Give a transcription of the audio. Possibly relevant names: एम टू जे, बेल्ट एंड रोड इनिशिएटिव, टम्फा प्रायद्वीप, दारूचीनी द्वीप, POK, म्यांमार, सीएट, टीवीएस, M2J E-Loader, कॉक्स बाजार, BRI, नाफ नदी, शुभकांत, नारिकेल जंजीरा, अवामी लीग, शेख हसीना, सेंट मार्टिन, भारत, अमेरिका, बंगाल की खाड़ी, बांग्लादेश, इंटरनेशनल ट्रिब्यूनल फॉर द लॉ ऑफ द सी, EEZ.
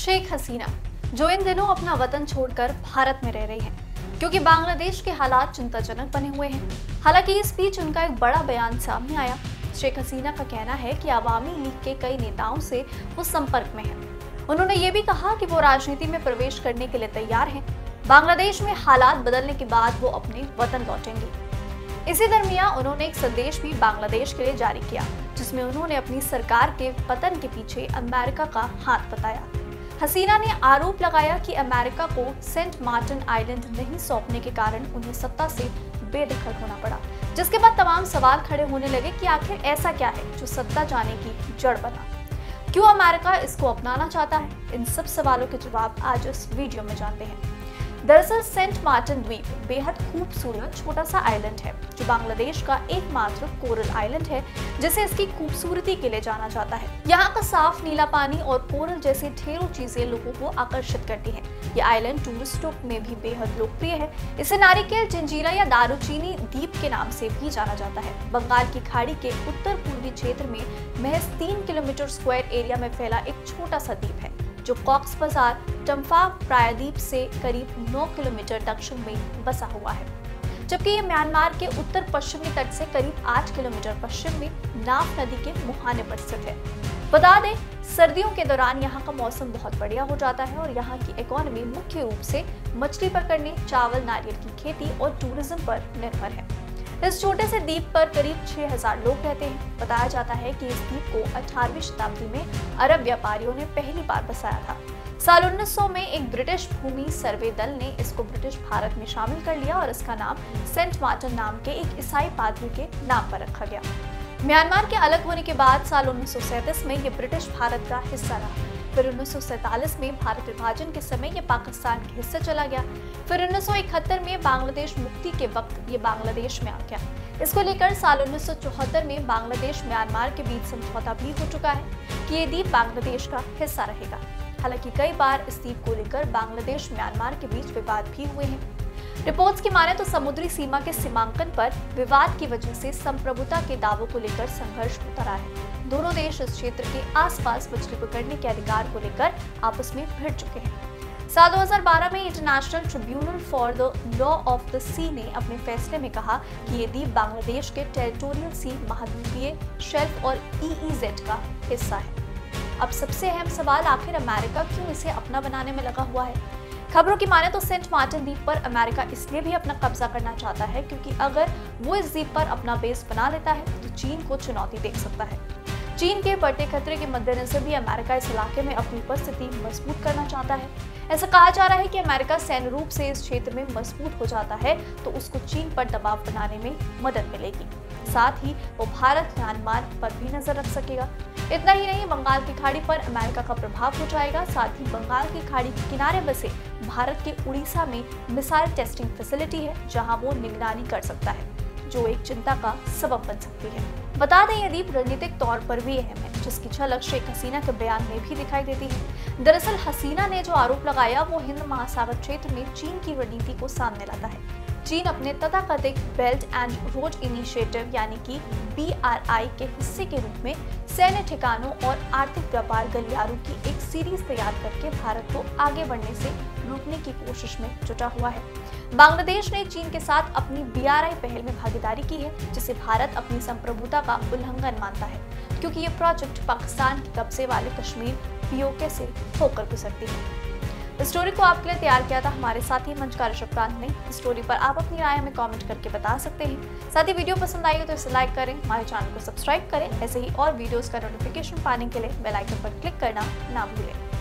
शेख हसीना, जो इन दिनों अपना वतन छोड़कर भारत में रह रही हैं, क्योंकि बांग्लादेश के हालात चिंताजनक बने हुए हैं। हालांकि इस बीच उनका एक बड़ा बयान सामने आया। शेख हसीना का कहना है कि अवामी लीग के कई नेताओं से वो संपर्क में है। उन्होंने ये भी कहा कि वो राजनीति में प्रवेश करने के लिए तैयार हैं। बांग्लादेश में हालात बदलने के बाद वो अपने वतन लौटेंगे। इसी दरमियान उन्होंने एक संदेश भी बांग्लादेश के लिए जारी किया, जिसमें उन्होंने अपनी सरकार के पतन के पीछे अमेरिका का हाथ बताया। हसीना ने आरोप लगाया कि अमेरिका को सेंट मार्टिन आइलैंड नहीं सौंपने के कारण उन्हें सत्ता से बेदखल होना पड़ा, जिसके बाद तमाम सवाल खड़े होने लगे कि आखिर ऐसा क्या है जो सत्ता जाने की जड़ बना, क्यों अमेरिका इसको अपनाना चाहता है। इन सब सवालों के जवाब आज इस वीडियो में जानते हैं। दरअसल सेंट मार्टिन द्वीप बेहद खूबसूरत छोटा सा आइलैंड है, जो बांग्लादेश का एकमात्र कोरल आइलैंड है, जिसे इसकी खूबसूरती के लिए जाना जाता है। यहाँ का साफ नीला पानी और कोरल जैसी ढेरों चीजें लोगों को आकर्षित करती हैं। यह आइलैंड टूरिस्टों में भी बेहद लोकप्रिय है। इसे नारिकेल जंजीरा या दारूचीनी द्वीप के नाम से भी जाना जाता है। बंगाल की खाड़ी के उत्तर पूर्वी क्षेत्र में महज 3 किलोमीटर स्क्वायर एरिया में फैला एक छोटा सा द्वीप है, जो कॉक्स बाजार टम्फा प्रायद्वीप से करीब 9 किलोमीटर दक्षिण में बसा हुआ है, जबकि ये म्यांमार के उत्तर पश्चिमी तट से करीब 8 किलोमीटर पश्चिम में नाफ नदी के मुहाने पर स्थित है। बता दें, सर्दियों के दौरान यहाँ का मौसम बहुत बढ़िया हो जाता है और यहाँ की इकोनॉमी मुख्य रूप से मछली पकड़ने, चावल, नारियल की खेती और टूरिज्म पर निर्भर है। इस छोटे से द्वीप पर करीब 6000 लोग रहते हैं। बताया जाता है कि इस द्वीप को 18वीं शताब्दी में अरब व्यापारियों ने पहली बार बसाया था। साल 1900 में एक ब्रिटिश भूमि सर्वे दल ने इसको ब्रिटिश भारत में शामिल कर लिया और इसका नाम सेंट मार्टिन नाम के एक ईसाई पादरी के नाम पर रखा गया। म्यांमार के अलग होने के बाद साल 1937 में ये ब्रिटिश भारत का हिस्सा रहा। फिर 1947 में भारत विभाजन के समय ये पाकिस्तान के हिस्से चला गया। फिर 1971 में बांग्लादेश मुक्ति के वक्त ये बांग्लादेश में आ गया। इसको लेकर साल 1974 में बांग्लादेश म्यांमार के बीच समझौता भी हो चुका है कि ये द्वीप बांग्लादेश का हिस्सा रहेगा। हालांकि कई बार इस द्वीप को लेकर बांग्लादेश म्यांमार के बीच विवाद भी हुए हैं। रिपोर्ट्स की माने तो समुद्री सीमा के सीमांकन पर विवाद की वजह से संप्रभुता के दावों को लेकर संघर्ष होता रहा है। दोनों देश इस क्षेत्र के आसपास मछली पकड़ने के अधिकार को लेकर आपस में भिड़ चुके हैं। साल 2012 में इंटरनेशनल ट्रिब्यूनल फॉर द लॉ ऑफ द सी ने अपने फैसले में कहा कि ये द्वीप बांग्लादेश के टेरिटोरियल सी, महाद्वीपीय शेल्फ और EEZ का हिस्सा है। अब सबसे अहम सवाल, आखिर अमेरिका क्यों इसे अपना बनाने में लगा हुआ है। खबरों की माने तो सेंट मार्टिन द्वीप पर अमेरिका इसलिए भी अपना कब्जा करना चाहता है क्योंकि अगर वो इस द्वीप पर अपना बेस बना लेता है तो चीन को चुनौती दे सकता है। चीन के बढ़ते खतरे के मद्देनजर भी अमेरिका इस इलाके में अपनी उपस्थिति मजबूत करना चाहता है। ऐसा कहा जा रहा है कि अमेरिका सैन्य रूप से इस क्षेत्र में मजबूत हो जाता है तो उसको चीन पर दबाव बनाने में मदद मिलेगी। साथ ही वो भारत, म्यांमार पर भी नजर रख सकेगा। इतना ही नहीं, बंगाल की खाड़ी पर अमेरिका का प्रभाव हो जाएगा। साथ ही बंगाल की खाड़ी के किनारे बसे भारत के उड़ीसा में मिसाइल टेस्टिंग फैसिलिटी है, जहां वो निगरानी कर सकता है, जो एक चिंता का सबब बन सकती है। बता दें, यह द्वीप रणनीतिक तौर पर भी अहम है, जिसकी झलक शेख हसीना के बयान में भी दिखाई देती है। दरअसल हसीना ने जो आरोप लगाया वो हिंद महासागर क्षेत्र में चीन की रणनीति को सामने लाता है। चीन अपने तथाकथित बेल्ट एंड रोड इनिशिएटिव यानी कि BRI के हिस्से के रूप में सैन्य ठिकानों और आर्थिक व्यापार गलियारों की एक सीरीज तैयार करके भारत को आगे बढ़ने से रोकने की कोशिश में जुटा हुआ है। बांग्लादेश ने चीन के साथ अपनी BRI पहल में भागीदारी की है, जिसे भारत अपनी संप्रभुता का उल्लंघन मानता है क्योंकि ये प्रोजेक्ट पाकिस्तान के कब्जे वाले कश्मीर POK से होकर गुजरती है। स्टोरी को आपके लिए तैयार किया था हमारे साथी मंचकार शुभकांत ने। स्टोरी पर आप अपनी राय हमें कमेंट करके बता सकते हैं। साथ ही वीडियो पसंद आई हो तो इसे लाइक करें, हमारे चैनल को सब्सक्राइब करें। ऐसे ही और वीडियोस का नोटिफिकेशन पाने के लिए बेल आइकन पर क्लिक करना ना भूलें।